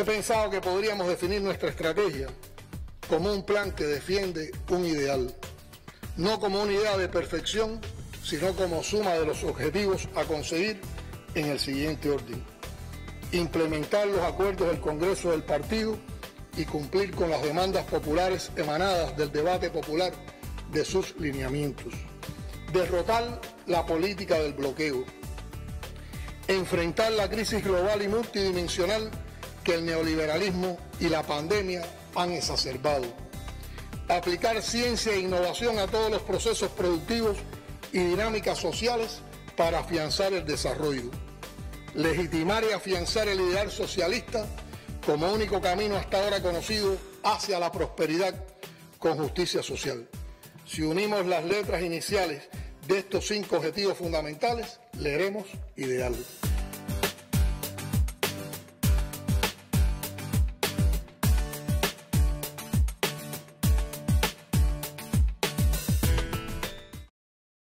He pensado que podríamos definir nuestra estrategia como un plan que defiende un ideal, no como una idea de perfección, sino como suma de los objetivos a conseguir en el siguiente orden: implementar los acuerdos del Congreso del Partido y cumplir con las demandas populares emanadas del debate popular de sus lineamientos, derrotar la política del bloqueo, enfrentar la crisis global y multidimensional que el neoliberalismo y la pandemia han exacerbado, aplicar ciencia e innovación a todos los procesos productivos y dinámicas sociales para afianzar el desarrollo, legitimar y afianzar el ideal socialista como único camino hasta ahora conocido hacia la prosperidad con justicia social. Si unimos las letras iniciales de estos 5 objetivos fundamentales, leeremos ideal.